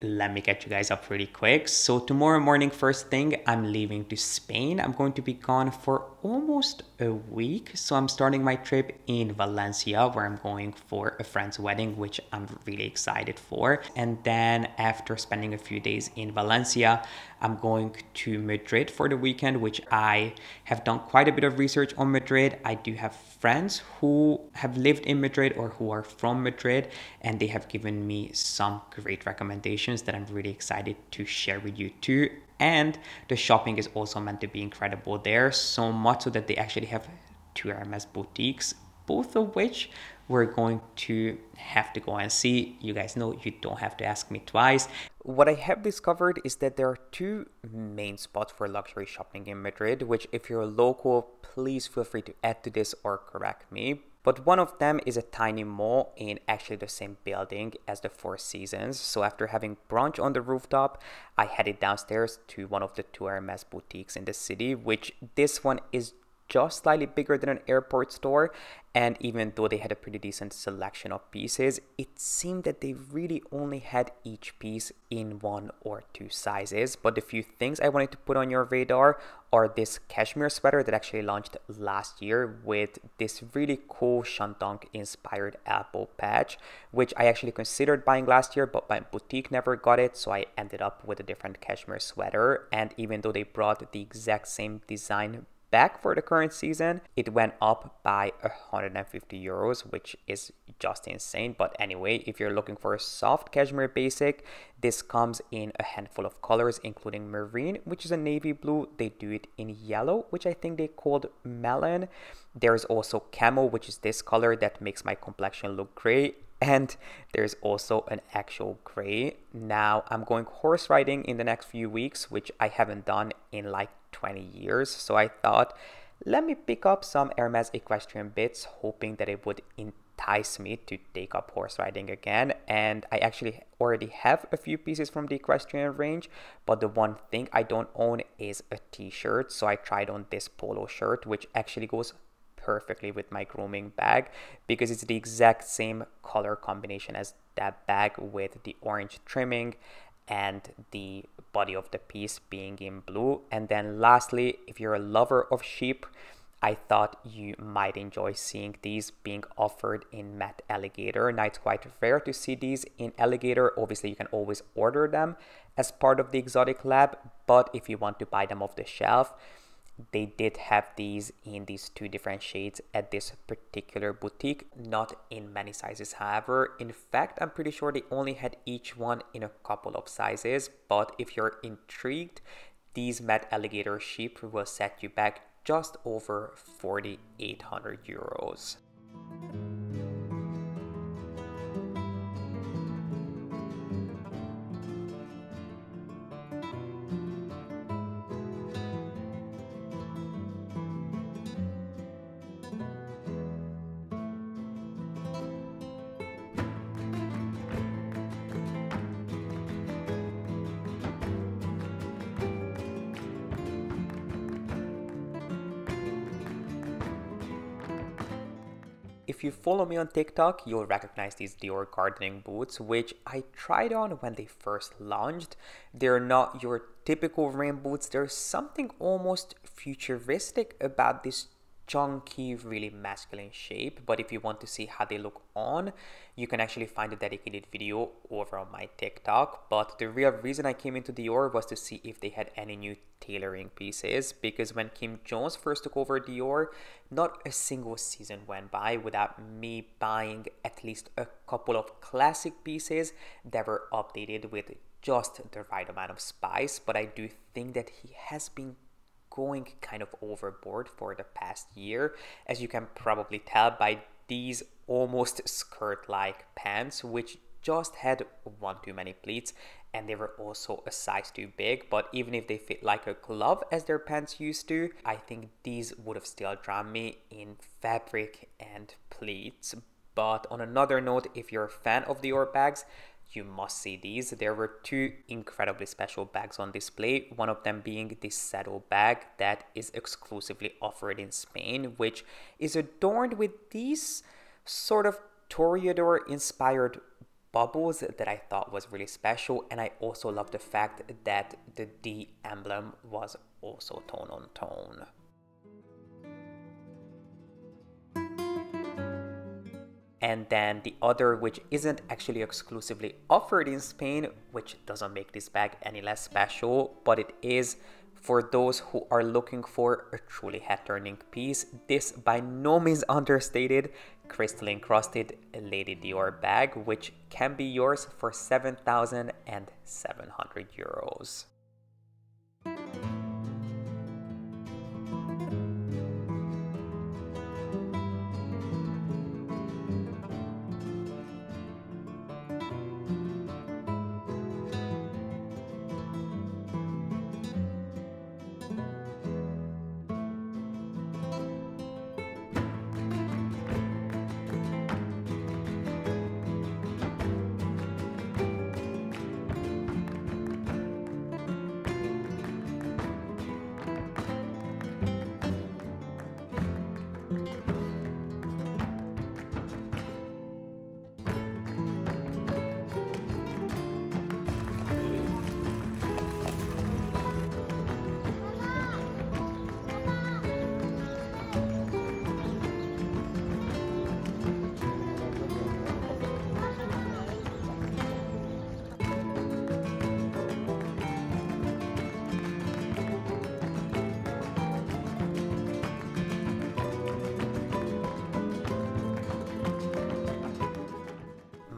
Let me catch you guys up pretty quick. So tomorrow morning, first thing, I'm leaving to Spain. I'm going to be gone for almost a week. So I'm starting my trip in Valencia, where I'm going for a friend's wedding, which I'm really excited for. And then after spending a few days in Valencia, I'm going to Madrid for the weekend, which I have done quite a bit of research on Madrid. I do have friends who have lived in Madrid or who are from Madrid, and they have given me some great recommendations that I'm really excited to share with you too. And the shopping is also meant to be incredible there, so much so that they actually have two RMS boutiques, both of which we're going to have to go and see. You guys know you don't have to ask me twice. What I have discovered is that there are two main spots for luxury shopping in Madrid, which if you're a local, please feel free to add to this or correct me. But one of them is a tiny mall in actually the same building as the Four Seasons. So after having brunch on the rooftop, I headed downstairs to one of the two Hermès boutiques in the city, which this one is just slightly bigger than an airport store. And even though they had a pretty decent selection of pieces, it seemed that they really only had each piece in one or two sizes. But the few things I wanted to put on your radar are this cashmere sweater that actually launched last year with this really cool shantung inspired apple patch, which I actually considered buying last year, but my boutique never got it. So I ended up with a different cashmere sweater. And even though they brought the exact same design back for the current season, it went up by 150 euros, which is just insane. But anyway, if you're looking for a soft cashmere basic, this comes in a handful of colors, including marine, which is a navy blue. They do it in yellow, which I think they called melon. There's also camo, which is this color that makes my complexion look gray. And there's also an actual gray. Now, I'm going horse riding in the next few weeks, which I haven't done in like 20 years. So I thought, let me pick up some Hermès equestrian bits, hoping that it would entice me to take up horse riding again. And I actually already have a few pieces from the equestrian range, but the one thing I don't own is a t-shirt. So I tried on this polo shirt, which actually goes perfectly with my grooming bag because it's the exact same color combination as that bag, with the orange trimming and the body of the piece being in blue. And then lastly, if you're a lover of sheep, I thought you might enjoy seeing these being offered in matte alligator. Now, it's quite rare to see these in alligator. Obviously, you can always order them as part of the exotic lab, but if you want to buy them off the shelf, they did have these in these two different shades at this particular boutique, not in many sizes. However, in fact, I'm pretty sure they only had each one in a couple of sizes. But if you're intrigued, these matte alligator sheep will set you back just over 4,800 euros. If you follow me on TikTok, you'll recognize these Dior gardening boots, which I tried on when they first launched. They're not your typical rain boots. There's something almost futuristic about this chunky, really masculine shape. But if you want to see how they look on, you can actually find a dedicated video over on my TikTok. But the real reason I came into Dior was to see if they had any new tailoring pieces, because when Kim Jones first took over Dior, not a single season went by without me buying at least a couple of classic pieces that were updated with just the right amount of spice. But I do think that he has been going kind of overboard for the past year, as you can probably tell by these almost skirt-like pants, which just had one too many pleats, and they were also a size too big. But even if they fit like a glove as their pants used to, I think these would have still drawn me in fabric and pleats. But on another note, if you're a fan of Dior bags, you must see these. There were two incredibly special bags on display, one of them being the Saddle Bag that is exclusively offered in Spain, which is adorned with these sort of Toreador inspired bubbles that I thought was really special, and I also love the fact that the D emblem was also tone on tone. And then the other, which isn't actually exclusively offered in Spain, which doesn't make this bag any less special, but it is for those who are looking for a truly head-turning piece. This by no means understated crystal encrusted Lady Dior bag, which can be yours for 7,700 euros.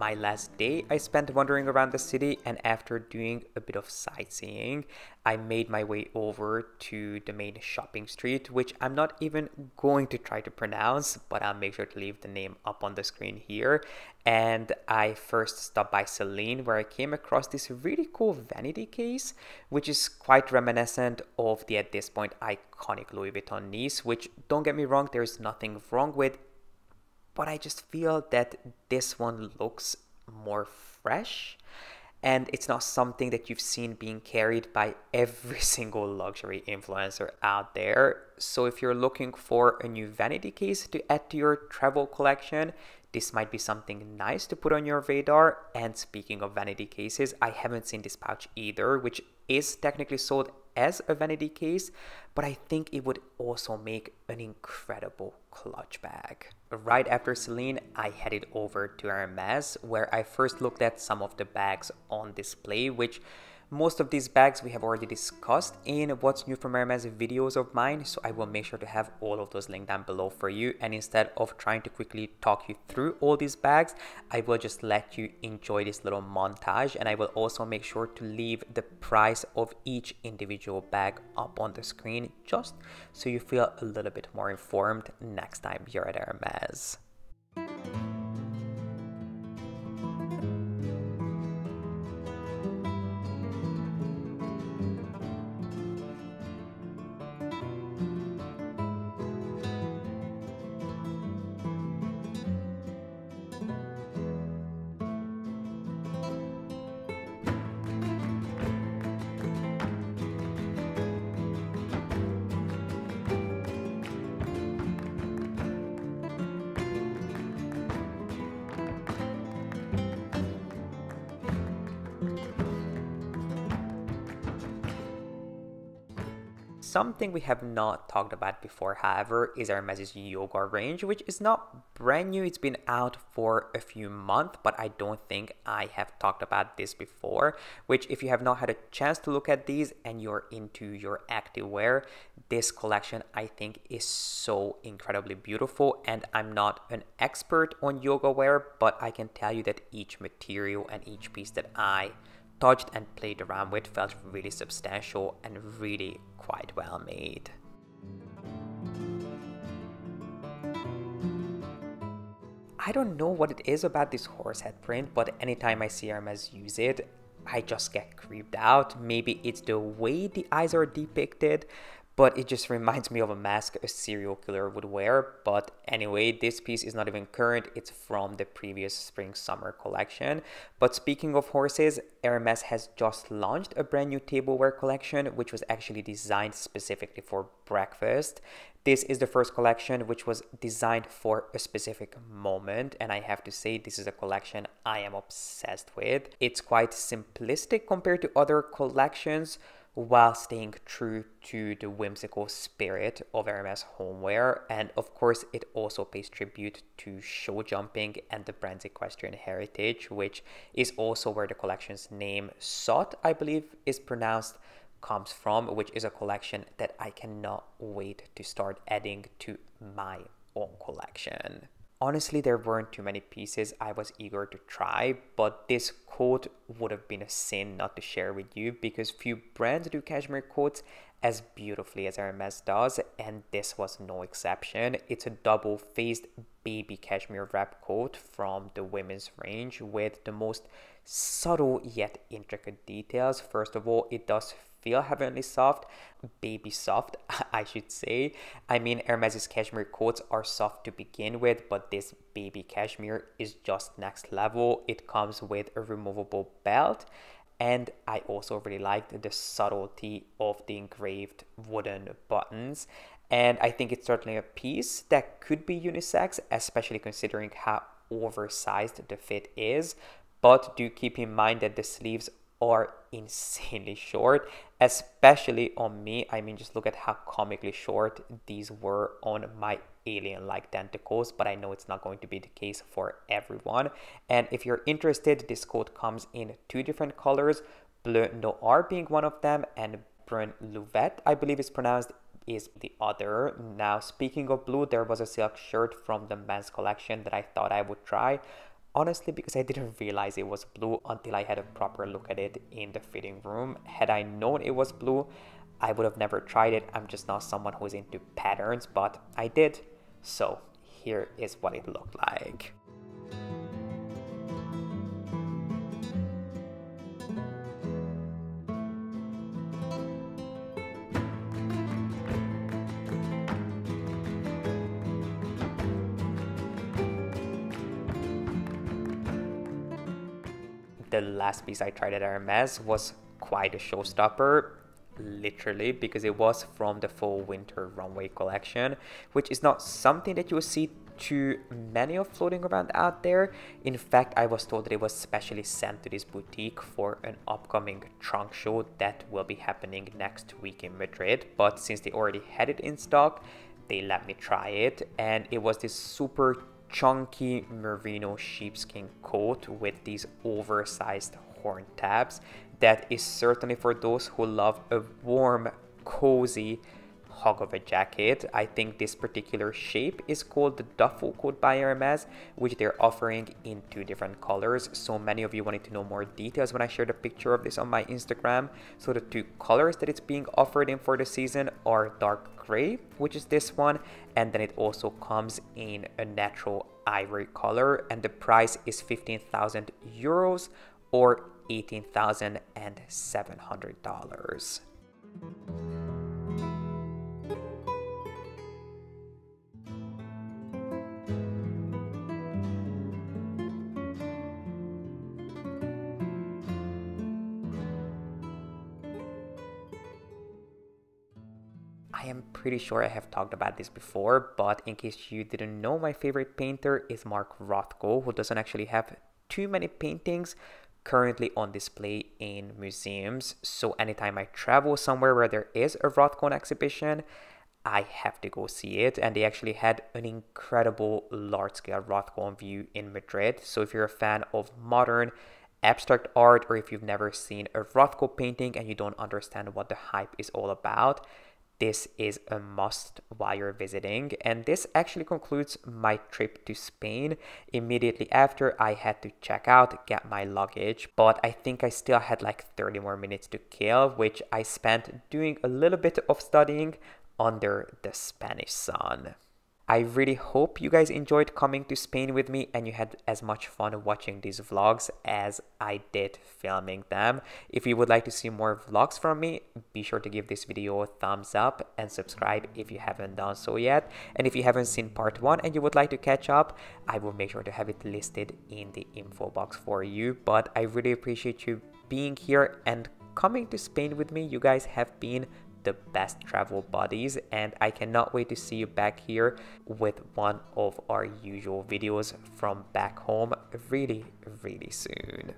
My last day, I spent wandering around the city, and after doing a bit of sightseeing, I made my way over to the main shopping street, which I'm not even going to try to pronounce, but I'll make sure to leave the name up on the screen here. And I first stopped by Celine, where I came across this really cool vanity case, which is quite reminiscent of the, at this point, iconic Louis Vuitton Nice, which, don't get me wrong, there's nothing wrong with, but I just feel that this one looks more fresh, and it's not something that you've seen being carried by every single luxury influencer out there. So if you're looking for a new vanity case to add to your travel collection, this might be something nice to put on your radar. And speaking of vanity cases, I haven't seen this pouch either, which is technically sold as a vanity case, but I think it would also make an incredible clutch bag. Right after Celine, I headed over to Hermès, where I first looked at some of the bags on display, which most of these bags we have already discussed in What's New from Hermès videos of mine, so I will make sure to have all of those linked down below for you. And instead of trying to quickly talk you through all these bags, I will just let you enjoy this little montage, and I will also make sure to leave the price of each individual bag up on the screen, just so you feel a little bit more informed next time you're at Hermès. Something we have not talked about before, however, is Hermès' yoga range, which is not brand new. It's been out for a few months, but I don't think I have talked about this before, which if you have not had a chance to look at these and you're into your activewear, this collection I think is so incredibly beautiful. And I'm not an expert on yoga wear, but I can tell you that each material and each piece that I touched and played around with felt really substantial and really quite well made. I don't know what it is about this horse head print, but anytime I see Hermès use it, I just get creeped out. Maybe it's the way the eyes are depicted, but it just reminds me of a mask a serial killer would wear. But anyway, this piece is not even current, it's from the previous spring-summer collection. But speaking of horses, Hermès has just launched a brand new tableware collection, which was actually designed specifically for breakfast. This is the first collection which was designed for a specific moment, and I have to say this is a collection I am obsessed with. It's quite simplistic compared to other collections, while staying true to the whimsical spirit of Hermès homeware. And of course, it also pays tribute to show jumping and the brand's equestrian heritage, which is also where the collection's name, Sot, I believe is pronounced, comes from, which is a collection that I cannot wait to start adding to my own collection. Honestly, there weren't too many pieces I was eager to try, but this coat would have been a sin not to share with you, because few brands do cashmere coats as beautifully as Hermès does, and this was no exception. It's a double-faced baby cashmere wrap coat from the women's range with the most subtle yet intricate details. First of all, it does feel heavenly soft, baby soft, I should say. I mean, Hermès' cashmere coats are soft to begin with, but this baby cashmere is just next level. It comes with a removable belt, and I also really liked the subtlety of the engraved wooden buttons. And I think it's certainly a piece that could be unisex, especially considering how oversized the fit is. But do keep in mind that the sleeves are insanely short, especially on me. I mean, just look at how comically short these were on my alien-like tentacles, but I know it's not going to be the case for everyone. And if you're interested, this coat comes in two different colors, Bleu Noir being one of them, and Brun Louvette, I believe it's pronounced, is the other. Now, speaking of blue, there was a silk shirt from the men's collection that I thought I would try, honestly, because I didn't realize it was blue until I had a proper look at it in the fitting room. Had I known it was blue, I would have never tried it. I'm just not someone who's into patterns, but I did. So here is what it looked like. The last piece I tried at Hermès was quite a showstopper, literally, because it was from the fall winter runway collection, which is not something that you will see too many of floating around out there. In fact, I was told that it was specially sent to this boutique for an upcoming trunk show that will be happening next week in Madrid, but since they already had it in stock, they let me try it. And it was this super chunky merino sheepskin coat with these oversized horn tabs that is certainly for those who love a warm, cozy hug of a jacket. I think this particular shape is called the duffel coat by Hermès, which they're offering in two different colors. So many of you wanted to know more details when I shared a picture of this on my Instagram. So the two colors that it's being offered in for the season are dark gray, which is this one, and then it also comes in a natural ivory color, and the price is 15,000 euros or $18,700. I am pretty sure I have talked about this before, but in case you didn't know, my favorite painter is Mark Rothko, who doesn't actually have too many paintings currently on display in museums. So anytime I travel somewhere where there is a Rothko exhibition, I have to go see it. And they actually had an incredible large-scale Rothko on view in Madrid. So if you're a fan of modern abstract art, or if you've never seen a Rothko painting and you don't understand what the hype is all about, this is a must while you're visiting. And this actually concludes my trip to Spain. Immediately after, I had to check out, get my luggage, but I think I still had like 30 more minutes to kill, which I spent doing a little bit of studying under the Spanish sun. I really hope you guys enjoyed coming to Spain with me and you had as much fun watching these vlogs as I did filming them. If you would like to see more vlogs from me, be sure to give this video a thumbs up and subscribe if you haven't done so yet. And if you haven't seen part 1 and you would like to catch up, I will make sure to have it listed in the info box for you. But I really appreciate you being here and coming to Spain with me. You guys have been the best travel buddies, and I cannot wait to see you back here with one of our usual videos from back home really soon.